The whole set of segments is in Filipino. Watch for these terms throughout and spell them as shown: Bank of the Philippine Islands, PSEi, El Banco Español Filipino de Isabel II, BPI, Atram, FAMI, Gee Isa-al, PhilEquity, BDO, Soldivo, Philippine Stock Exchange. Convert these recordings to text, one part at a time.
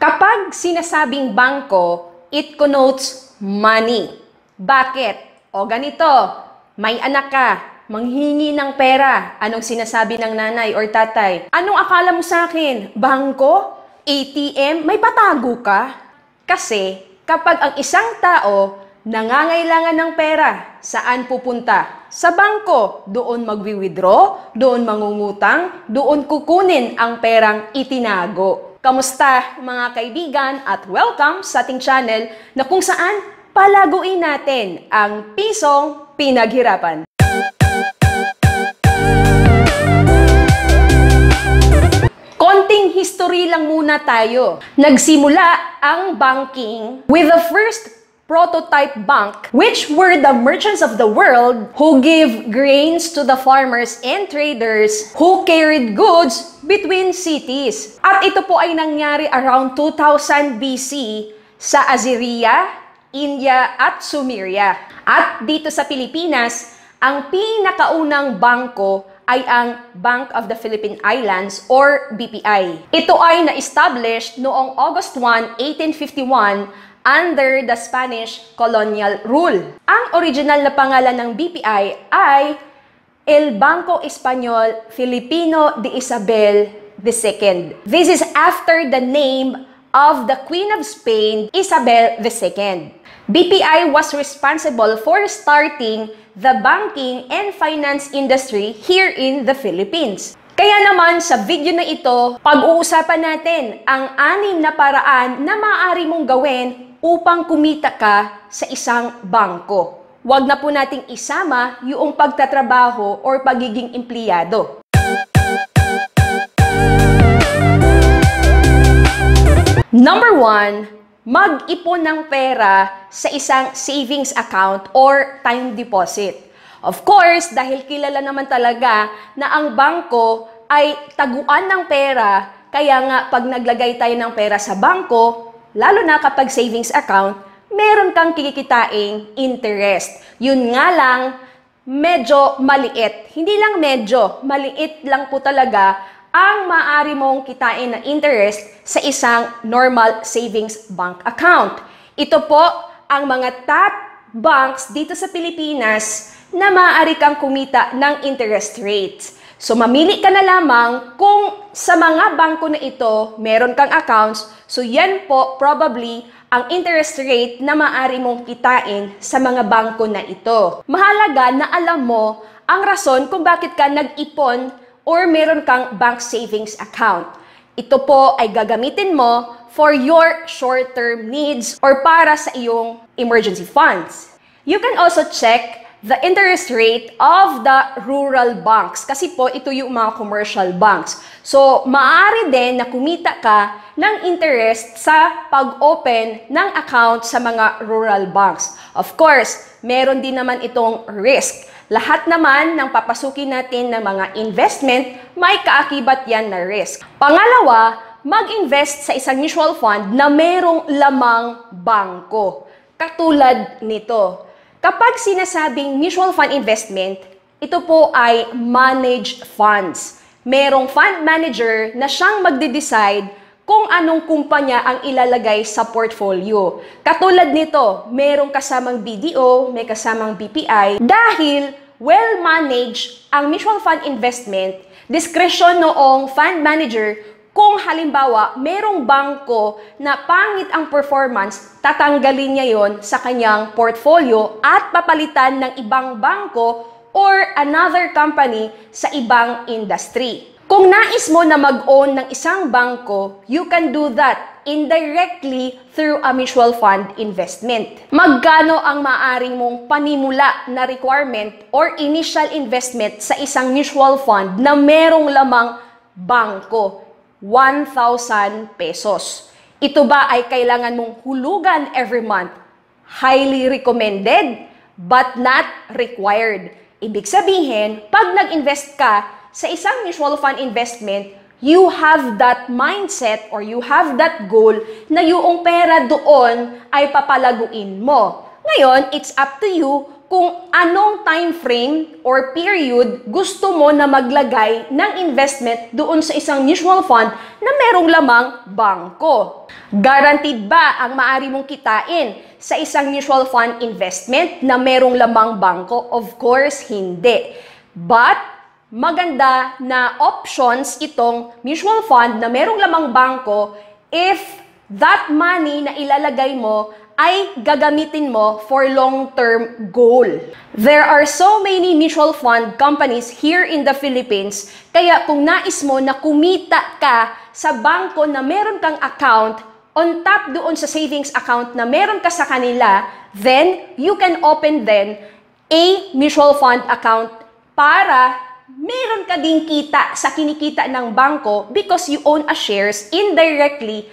Kapag sinasabing bangko, it connotes money. Bakit? O ganito, may anak ka, manghingi ng pera. Anong sinasabi ng nanay or tatay? Anong akala mo sa akin? Bangko? ATM? May patago ka? Kasi kapag ang isang tao nangangailangan ng pera, saan pupunta? Sa bangko, doon magwi-withdraw, doon mangungutang, doon kukunin ang perang itinago. Kamusta mga kaibigan at welcome sa ating channel na kung saan palaguin natin ang pisong pinaghirapan. Konting history lang muna tayo. Nagsimula ang banking with the first prototype bank, which were the merchants of the world who gave grains to the farmers and traders who carried goods between cities. At ito po ay nangyari around 2000 BC sa Assyria, India at Sumeria. At dito sa Pilipinas, ang pinakaunang bangko ay ang Bank of the Philippine Islands or BPI. Ito ay na-establish noong August 1, 1851 under the Spanish colonial rule. Ang original na pangalan ng BPI ay El Banco Español Filipino de Isabel II. This is after the name of the Queen of Spain, Isabel II. BPI was responsible for starting the banking and finance industry here in the Philippines. Kaya naman sa video na ito, pag-uusapan natin ang anim na paraan na maaari mong gawin upang kumita ka sa isang bangko. Huwag na po nating isama yung pagtatrabaho or pagiging empleyado. Number 1, mag-ipon ng pera sa isang savings account or time deposit. Of course, dahil kilala naman talaga na ang bangko ay taguan ng pera, kaya nga pag naglagay tayo ng pera sa bangko, lalo na kapag savings account, meron kang kikitain interest. Yun nga lang, medyo maliit. Hindi lang medyo, maliit lang po talaga ang maaari mong kitain na interest sa isang normal savings bank account. Ito po ang mga top banks dito sa Pilipinas na maaari kang kumita ng interest rates. So, mamili ka na lamang kung sa mga bangko na ito, meron kang accounts. So, yan po probably ang interest rate na maaari mong kitain sa mga bangko na ito. Mahalaga na alam mo ang rason kung bakit ka nag-ipon or meron kang bank savings account. Ito po ay gagamitin mo for your short-term needs or para sa iyong emergency funds. You can also check the interest rate of the rural banks. Kasi po, ito yung mga commercial banks. So, maaari din na kumita ka ng interest sa pag-open ng account sa mga rural banks. Of course, meron din naman itong risk. Lahat naman ng papasukin natin ng mga investment, may kaakibat yan na risk. Pangalawa, mag-invest sa isang mutual fund na merong lamang bangko. Katulad nito. Kapag sinasabing mutual fund investment, ito po ay managed funds. Merong fund manager na siyang magde-decide kung anong kumpanya ang ilalagay sa portfolio. Katulad nito, merong kasamang BDO, may kasamang BPI. Dahil well-managed ang mutual fund investment, discretion noong fund manager kung halimbawa merong bangko na pangit ang performance, tatanggalin niya yon sa kanyang portfolio at papalitan ng ibang bangko or another company sa ibang industry. Kung nais mo na mag-own ng isang bangko, you can do that indirectly through a mutual fund investment. Magkano ang maaari mong panimula na requirement or initial investment sa isang mutual fund na merong lamang bangko? 1,000 pesos. Ito ba ay kailangan mong hulugan every month? Highly recommended but not required. Ibig sabihin, pag nag-invest ka sa isang mutual fund investment, you have that mindset or you have that goal na yung pera doon ay papalaguin mo. Ngayon, it's up to you kung anong time frame or period gusto mo na maglagay ng investment doon sa isang mutual fund na merong lamang bangko. Guaranteed ba ang maaari mong kitain sa isang mutual fund investment na merong lamang bangko? Of course, hindi. But maganda na options itong mutual fund na merong lamang bangko if that money na ilalagay mo ay gagamitin mo for long-term goal. There are so many mutual fund companies here in the Philippines, kaya kung nais mo na kumita ka sa bangko na meron kang account, on top doon sa savings account na meron ka sa kanila, then you can open then a mutual fund account para meron ka ding kita sa kinikita ng bangko because you own a shares indirectly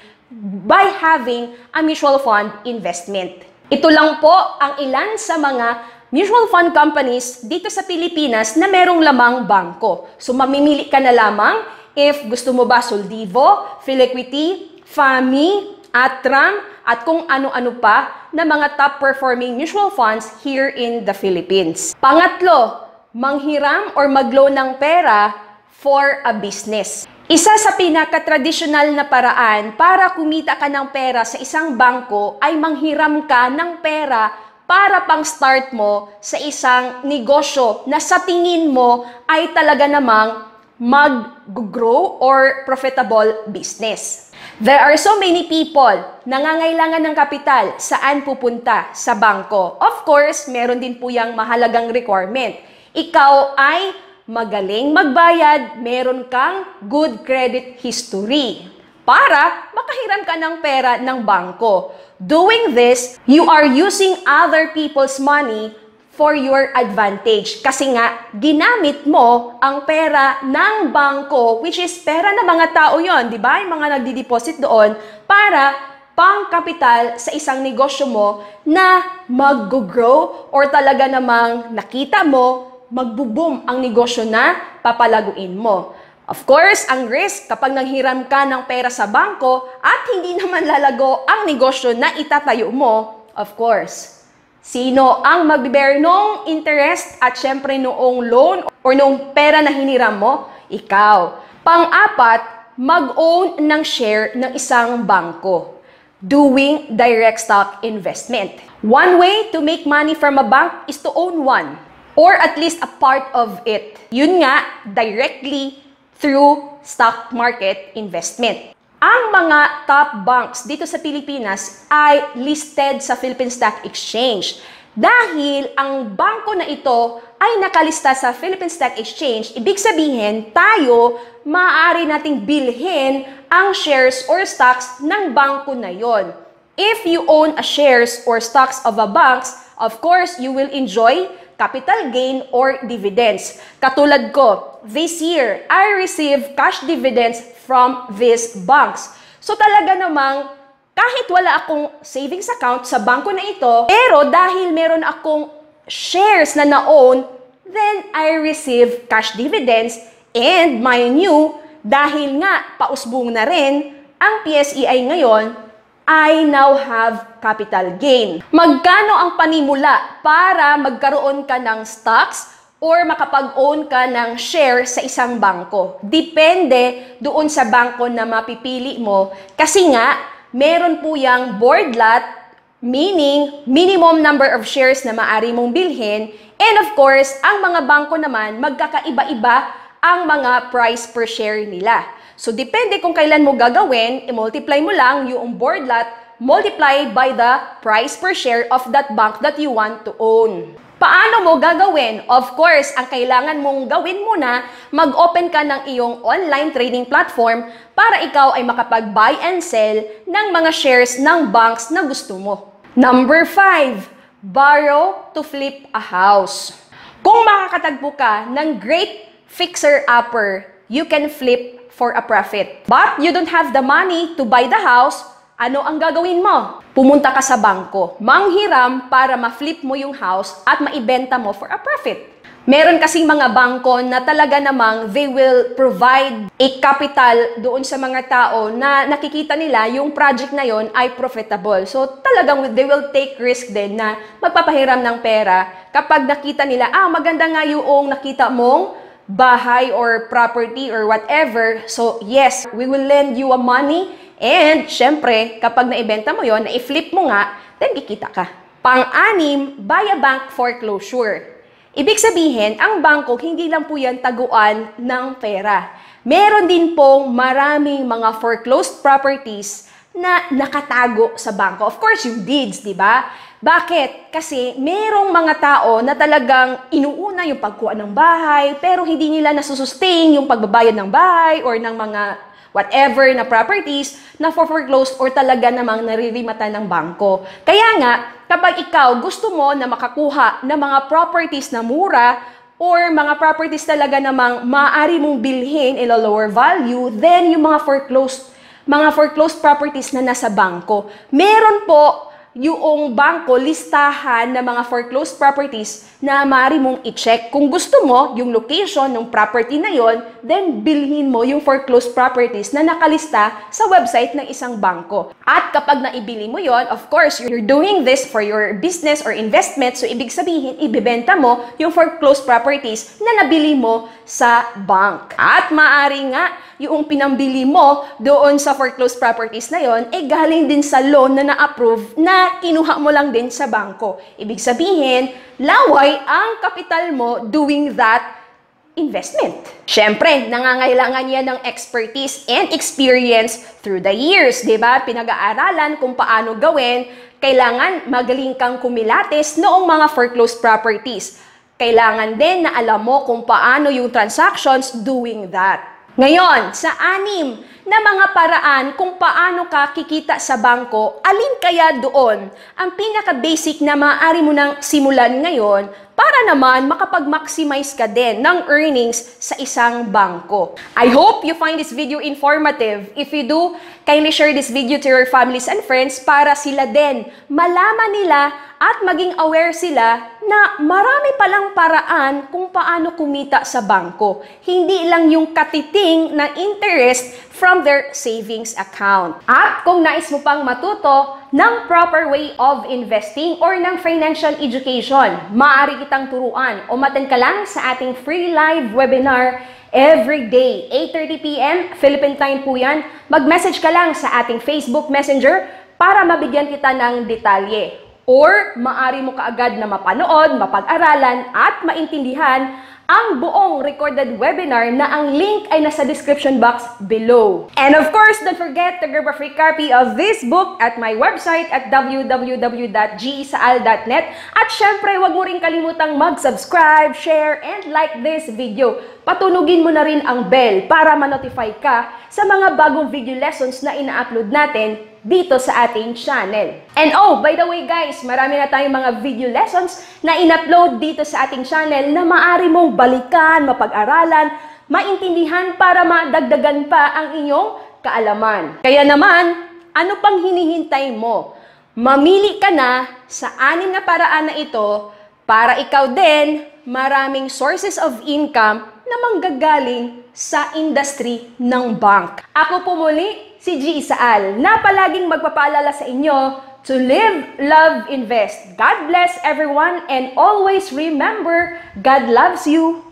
by having a mutual fund investment. Ito lang po ang ilan sa mga mutual fund companies dito sa Pilipinas na merong lamang bangko. So mamimili ka na lamang if gusto mo ba Soldivo, PhilEquity, FAMI, Atram, at kung ano-ano pa na mga top performing mutual funds here in the Philippines. Pangatlo, manghiram or mag-loan ng pera for a business. Isa sa pinaka-traditional na paraan para kumita ka ng pera sa isang bangko ay manghiram ka ng pera para pang-start mo sa isang negosyo na sa tingin mo ay talaga namang mag-grow or profitable business. There are so many people na nangangailangan ng kapital, saan pupunta? Sa bangko. Of course, meron din po yung mahalagang requirement. Ikaw ay magaling magbayad, meron kang good credit history para makahiram ka ng pera ng bangko. Doing this, you are using other people's money for your advantage. Kasi nga, ginamit mo ang pera ng bangko, which is pera ng mga tao yon, di ba? Yung mga nagdi-deposit doon para pang-kapital sa isang negosyo mo na mag-grow or talaga namang nakita mo magbo-boom ang negosyo na papalaguin mo. Of course, ang risk kapag nanghiram ka ng pera sa bangko at hindi naman lalago ang negosyo na itatayo mo, of course, sino ang magbe-bear ng interest at syempre noong loan or noong pera na hiniram mo? Ikaw. Pang-apat, mag-own ng share ng isang bangko. Doing direct stock investment. One way to make money from a bank is to own one, or at least a part of it. Yun nga, directly through stock market investment. Ang mga top banks dito sa Pilipinas ay listed sa Philippine Stock Exchange. Dahil ang bangko na ito ay nakalista sa Philippine Stock Exchange, ibig sabihin tayo maaari nating bilhin ang shares or stocks ng bangko na yon. If you own a shares or stocks of a bank, of course, you will enjoy capital gain or dividends. Katulad ko, this year, I receive cash dividends from these banks. So talaga namang, kahit wala akong savings account sa banko na ito, pero dahil meron akong shares na na-own, then I receive cash dividends. And mind you, dahil nga pausbong na rin ang PSEi ngayon, I now have capital gain. Magkano ang panimula para magkaroon ka ng stocks or makapag-own ka ng share sa isang bangko? Depende doon sa bangko na mapipili mo. Kasi nga, meron po yung board lot, meaning minimum number of shares na maaari mong bilhin. And of course, ang mga bangko naman, magkakaiba-iba ang mga price per share nila. So, depende kung kailan mo gagawin, i-multiply mo lang yung board lot multiplied by the price per share of that bank that you want to own. Paano mo gagawin? Of course, ang kailangan mong gawin muna, mag-open ka ng iyong online trading platform para ikaw ay makapag-buy and sell ng mga shares ng banks na gusto mo. Number 5, borrow to flip a house. Kung makakatagpo ka ng great fixer-upper, you can flip for a profit. But you don't have the money to buy the house, ano ang gagawin mo? Pumunta ka sa bangko, manghiram para ma-flip mo yung house at maibenta mo for a profit. Meron kasing mga bangko na talaga namang they will provide a capital doon sa mga tao na nakikita nila yung project na yon ay profitable. So talagang they will take risk din na magpapahiram ng pera kapag nakita nila, ah, maganda nga yung nakita mong bahay or property or whatever. So yes, we will lend you a money, and syempre kapag naibenta mo yon, na-flip mo nga, then kikita ka. Pang-anim, buy a bank foreclosure. Ibig sabihin, ang bangko hindi lang po yan taguan ng pera. Meron din pong maraming mga foreclosed properties na nakatago sa bangko. Of course, yung deeds, di ba? Bakit? Kasi merong mga tao na talagang inuuna yung pagkuha ng bahay pero hindi nila nasusustain yung pagbabayad ng bahay or ng mga whatever na properties na foreclosed or talaga namang naririmata ng bangko. Kaya nga, kapag ikaw gusto mo na makakuha ng mga properties na mura or mga properties talaga namang maaari mong bilhin in a lower value, then yung mga foreclosed properties na nasa bangko. Meron po yung bangko listahan ng mga foreclosed properties na maaari mong i-check. Kung gusto mo yung location ng property na yon, then bilhin mo yung foreclosed properties na nakalista sa website ng isang bangko. At kapag naibili mo yon, of course, you're doing this for your business or investment. So ibig sabihin, ibibenta mo yung foreclosed properties na nabili mo sa bank. At maaari nga yung pinambili mo doon sa foreclosed properties na yon, eh galing din sa loan na na-approve na kinuha mo lang din sa bangko. Ibig sabihin, laway ang kapital mo doing that investment. Siyempre, nangangailangan yan ng expertise and experience through the years, di ba? Pinag-aaralan kung paano gawin. Kailangan magaling kang kumilates noong mga foreclosed properties. Kailangan din na alam mo kung paano yung transactions doing that. Ngayon, sa anim na mga paraan kung paano ka kikita sa bangko, alin kaya doon ang pinaka-basic na maaari mo nang simulan ngayon para naman makapag-maximize ka din ng earnings sa isang bangko? I hope you find this video informative. If you do, kindly share this video to your families and friends para sila din malaman nila at maging aware sila na marami palang paraan kung paano kumita sa bangko. Hindi lang yung katiting na interest from their savings account. At kung nais mo pang matuto ng proper way of investing or ng financial education, maaari kitang turuan o matan ka lang sa ating free live webinar every day. 8:30 p.m. Philippine time po yan. Mag-message ka lang sa ating Facebook Messenger para mabigyan kita ng detalye. Or maaari mo kaagad na mapanood, mapag-aralan at maintindihan ang buong recorded webinar na ang link ay nasa description box below. And of course, don't forget to grab a free copy of this book at my website at www.geeisaal.net. At syempre, huwag mo rin kalimutang mag-subscribe, share, and like this video. Patunugin mo na rin ang bell para ma-notify ka sa mga bagong video lessons na ina-upload natin dito sa ating channel. And oh, by the way guys, marami na tayong mga video lessons na in-upload dito sa ating channel na maaari mong balikan, mapag-aralan, maintindihan para madagdagan pa ang inyong kaalaman. Kaya naman, ano pang hinihintay mo? Mamili ka na sa anim na paraan na ito para ikaw din maraming sources of income na manggagaling sa industry ng bank. Ako po muli, si Gee Isa-al, na palaging magpapaalala sa inyo to live, love, invest. God bless everyone and always remember, God loves you.